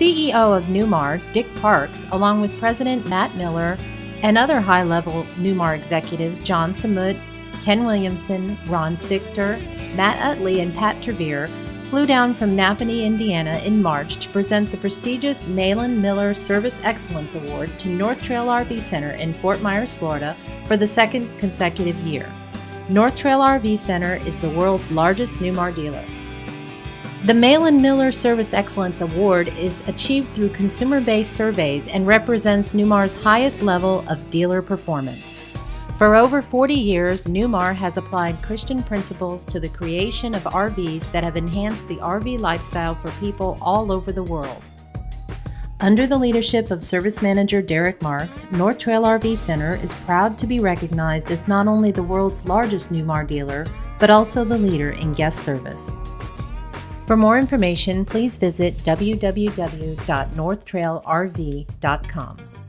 CEO of Newmar, Dick Parks, along with President Matt Miller and other high-level Newmar executives John Samud, Ken Williamson, Ron Stichter, Matt Utley, and Pat Trevere, flew down from Napanee, Indiana in March to present the prestigious Mahlon Miller Service Excellence Award to North Trail RV Center in Fort Myers, Florida for the second consecutive year. North Trail RV Center is the world's largest Newmar dealer. The Mahlon Miller Service Excellence Award is achieved through consumer-based surveys and represents Newmar's highest level of dealer performance. For over 40 years, Newmar has applied Christian principles to the creation of RVs that have enhanced the RV lifestyle for people all over the world. Under the leadership of Service Manager Derek Marks, North Trail RV Center is proud to be recognized as not only the world's largest Newmar dealer, but also the leader in guest service. For more information, please visit www.northtrailrv.com.